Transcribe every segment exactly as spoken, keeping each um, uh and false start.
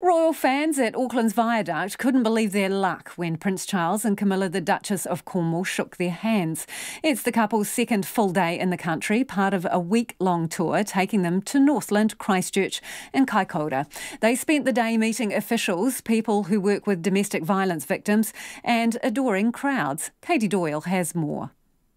Royal fans at Auckland's Viaduct couldn't believe their luck when Prince Charles and Camilla, the Duchess of Cornwall, shook their hands. It's the couple's second full day in the country, part of a week-long tour taking them to Northland, Christchurch and Kaikoura. They spent the day meeting officials, people who work with domestic violence victims and adoring crowds. Katie Doyle has more.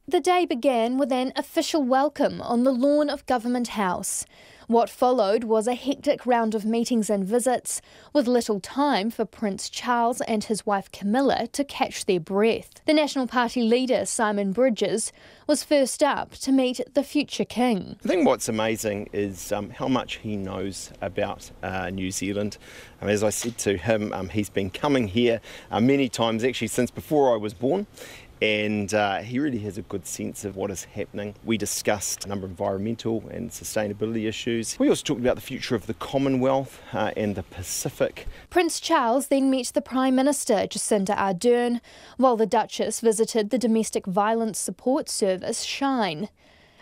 The day began with an official welcome on the lawn of Government House. What followed was a hectic round of meetings and visits, with little time for Prince Charles and his wife Camilla to catch their breath. The National Party leader, Simon Bridges, was first up to meet the future king. I think what's amazing is um, how much he knows about uh, New Zealand. Um, as I said to him, um, he's been coming here uh, many times, actually since before I was born. And uh, he really has a good sense of what is happening. We discussed a number of environmental and sustainability issues. We also talked about the future of the Commonwealth uh, and the Pacific. Prince Charles then met the Prime Minister, Jacinda Ardern, while the Duchess visited the domestic violence support service, Shine.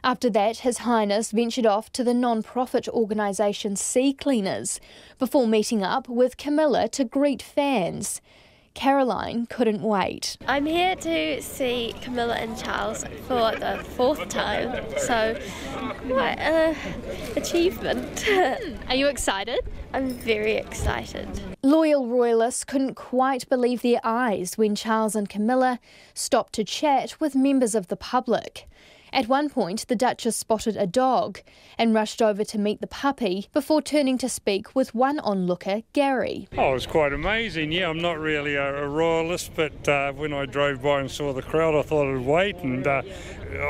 After that, His Highness ventured off to the non-profit organisation Sea Cleaners, before meeting up with Camilla to greet fans. Caroline couldn't wait. I'm here to see Camilla and Charles for the fourth time, so my uh, achievement. Are you excited? I'm very excited. Loyal royalists couldn't quite believe their eyes when Charles and Camilla stopped to chat with members of the public. At one point, the Duchess spotted a dog and rushed over to meet the puppy before turning to speak with one onlooker, Gary. Oh, it was quite amazing. Yeah, I'm not really a, a royalist, but uh, when I drove by and saw the crowd, I thought I'd wait, and uh,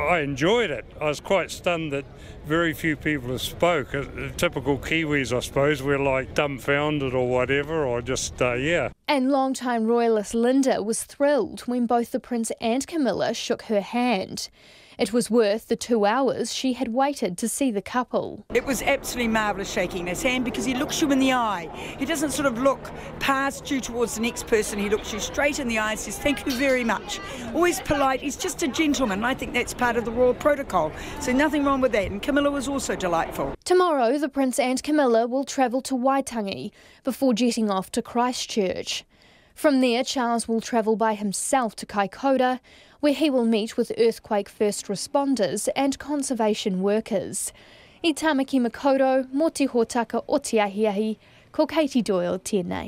I enjoyed it. I was quite stunned that very few people have spoke. Uh, typical Kiwis, I suppose, we're like dumbfounded or whatever, or just, uh, yeah. And longtime royalist Linda was thrilled when both the Prince and Camilla shook her hand. It was worth the two hours she had waited to see the couple. It was absolutely marvellous shaking his hand, because he looks you in the eye. He doesn't sort of look past you towards the next person. He looks you straight in the eye and says, thank you very much. Always polite. He's just a gentleman. I think that's part of the royal protocol. So nothing wrong with that. And Camilla was also delightful. Tomorrow, the Prince and Camilla will travel to Waitangi before jetting off to Christchurch. From there, Charles will travel by himself to Kaikoura, where he will meet with earthquake first responders and conservation workers. I tāmaki makoto, mō te hōtaka o Te Ahiahi, ko Katie Doyle, tēnei.